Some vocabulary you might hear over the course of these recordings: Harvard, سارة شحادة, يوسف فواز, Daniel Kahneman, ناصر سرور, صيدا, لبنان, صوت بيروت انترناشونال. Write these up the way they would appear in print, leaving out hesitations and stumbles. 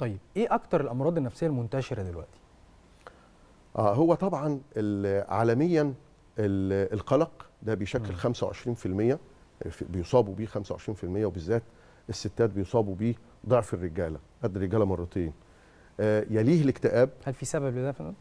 طيب ايه اكتر الامراض النفسيه المنتشره دلوقتي؟ هو طبعا عالميا القلق ده بيشكل 25%، بيصابوا بيه 25%، وبالذات الستات بيصابوا بيه ضعف الرجاله، قد الرجاله مرتين. يليه الاكتئاب. هل في سبب لده يا فندم؟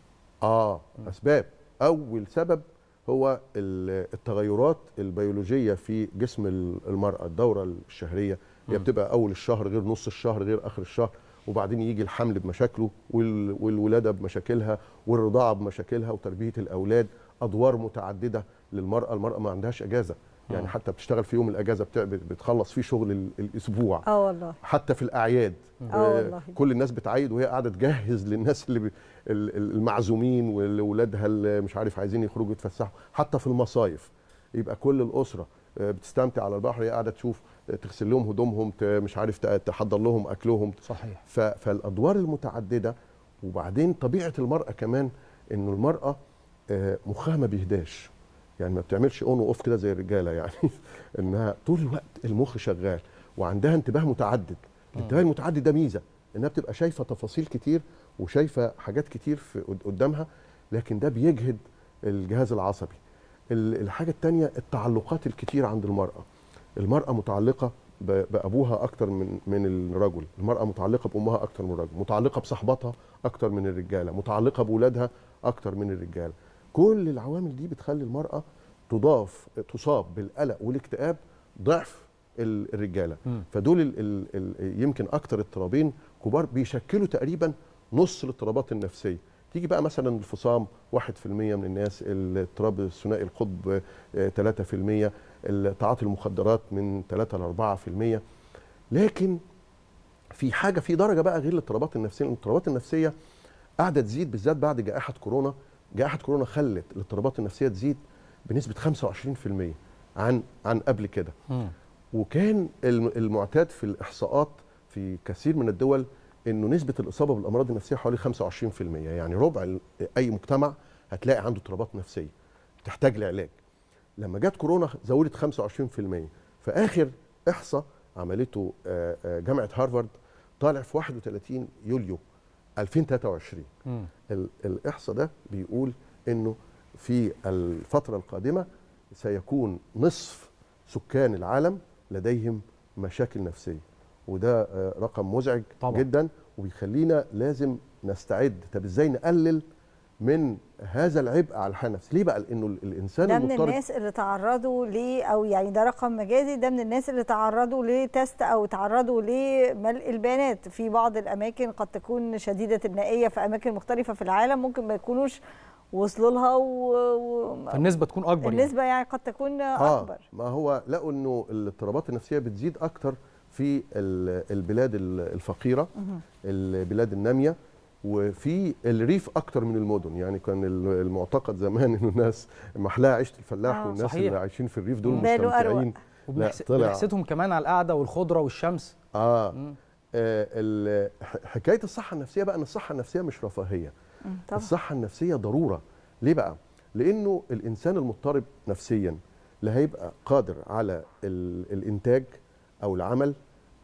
اسباب. اول سبب هو التغيرات البيولوجيه في جسم المراه، الدوره الشهريه هي بتبقى اول الشهر غير نص الشهر غير اخر الشهر، وبعدين يجي الحمل بمشاكله والولاده بمشاكلها والرضاعه بمشاكلها وتربيه الاولاد، ادوار متعدده للمراه، المراه ما عندهاش اجازه، يعني حتى بتشتغل في يوم الاجازه بتخلص فيه شغل الاسبوع، والله حتى في الاعياد والله كل الناس بتعيد وهي قاعده تجهز للناس اللي المعزومين واولادها اللي مش عارف عايزين يخرجوا يتفسحوا، حتى في المصايف يبقى كل الاسره بتستمتع على البحر هي قاعده تشوف تغسل لهم هدومهم، مش عارف تحضر لهم اكلهم. صحيح. فالادوار المتعدده. وبعدين طبيعه المراه كمان انه المراه مخها ما بيهداش، يعني ما بتعملش اون واوف كده زي الرجاله، يعني انها طول الوقت المخ شغال وعندها انتباه متعدد. الانتباه المتعدد ده ميزه انها بتبقى شايفه تفاصيل كتير وشايفه حاجات كتير في قدامها، لكن ده بيجهد الجهاز العصبي. الحاجه الثانيه التعلقات الكتير عند المراه. المراه متعلقه بابوها اكتر من الرجل، المراه متعلقه بامها اكتر من الرجل، متعلقه بصحبتها اكتر من الرجاله، متعلقه باولادها اكتر من الرجاله. كل العوامل دي بتخلي المرأة تصاب بالقلق والاكتئاب ضعف الرجالة. فدول يمكن أكتر اضطرابين كبار بيشكلوا تقريبا نص الاضطرابات النفسية. تيجي بقى مثلا الفصام 1% من الناس، الاضطراب الثنائي القطب 3%، تعاطي المخدرات من 3 ل 4%. لكن في درجة بقى غير الاضطرابات النفسية، الاضطرابات النفسية قاعدة تزيد بالذات بعد جائحة كورونا. جائحة كورونا خلت الاضطرابات النفسية تزيد بنسبة 25% عن قبل كده. وكان المعتاد في الإحصاءات في كثير من الدول إنه نسبة الإصابة بالأمراض النفسية حوالي 25%، يعني ربع أي مجتمع هتلاقي عنده اضطرابات نفسية بتحتاج لعلاج. لما جت كورونا زودت 25%. فآخر إحصاء عملته جامعة هارفارد طالع في 31 يوليو 2023. الإحصاء ده بيقول إنه في الفترة القادمة سيكون نصف سكان العالم لديهم مشاكل نفسية، وده رقم مزعج طبعا جدا، وبيخلينا لازم نستعد. طب إزاي نقلل من هذا العبء على الحالة النفسية؟ ليه بقى؟ لأنه الإنسان ده من الناس اللي تعرضوا ليه، أو يعني ده رقم مجازي، ده من الناس اللي تعرضوا لتست أو تعرضوا لملء البيانات. في بعض الأماكن قد تكون شديدة النائية في أماكن مختلفة في العالم، ممكن ما يكونوش وصلوا لها النسبة تكون أكبر، النسبة يعني قد تكون أكبر. ما هو لقوا أنه الاضطرابات النفسية بتزيد أكتر في البلاد الفقيرة، البلاد النامية، وفي الريف اكتر من المدن. يعني كان المعتقد زمان انه الناس محلاها عيشه الفلاح، والناس صحيح اللي عايشين في الريف دول مستمتعين، وبنحسدهم كمان على القعده والخضره والشمس. حكايه الصحه النفسيه بقى، ان الصحه النفسيه مش رفاهيه، الصحه النفسيه ضروره. ليه بقى؟ لانه الانسان المضطرب نفسيا لا هيبقى قادر على الانتاج او العمل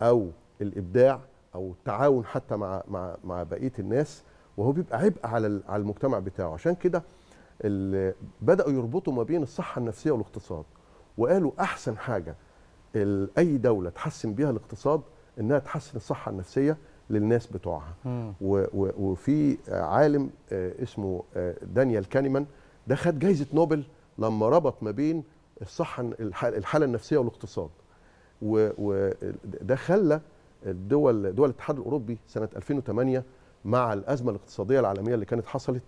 او الابداع او التعاون حتى مع بقيه الناس، وهو بيبقى عبء على المجتمع بتاعه. عشان كده بداوا يربطوا ما بين الصحه النفسيه والاقتصاد، وقالوا احسن حاجه اي دوله تحسن بيها الاقتصاد انها تحسن الصحه النفسيه للناس بتوعها. وفي عالم اسمه دانيال كانيمان، ده خد جائزه نوبل لما ربط ما بين الحاله النفسيه والاقتصاد، وده خلى دول الاتحاد الأوروبي سنة 2008 مع الأزمة الاقتصادية العالمية اللي كانت حصلت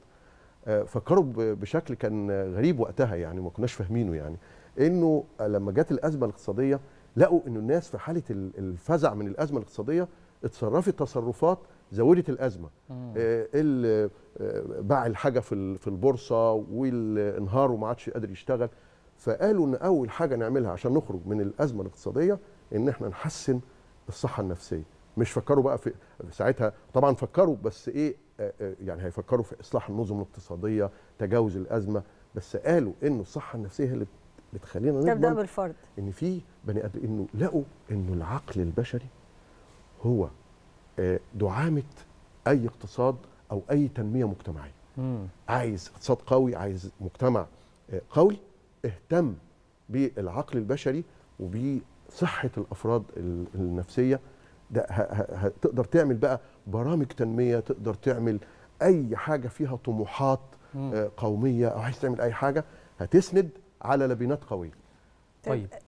فكروا بشكل كان غريب وقتها، يعني ما كناش فاهمينه، يعني إنه لما جت الأزمة الاقتصادية لقوا إنه الناس في حالة الفزع من الأزمة الاقتصادية اتصرفت تصرفات زودت الأزمة، باع الحاجة في البورصة والانهار وما عادش قادر يشتغل. فقالوا إن أول حاجة نعملها عشان نخرج من الأزمة الاقتصادية إن إحنا نحسن الصحة النفسية. مش فكروا بقى في ساعتها، طبعا فكروا بس ايه، يعني هيفكروا في اصلاح النظم الاقتصادية، تجاوز الأزمة، بس قالوا انه الصحة النفسية هي اللي بتخلينا نضمن تبدأ بالفرد، ان في بني ادم، انه لقوا انه العقل البشري هو دعامة أي اقتصاد أو أي تنمية مجتمعية. عايز اقتصاد قوي، عايز مجتمع قوي، اهتم بالعقل البشري وبصحة الأفراد النفسية. ده تقدر تعمل بقى برامج تنمية، تقدر تعمل أي حاجة فيها طموحات قومية، أو عايز تعمل أي حاجة هتسند على لبنات قوية. طيب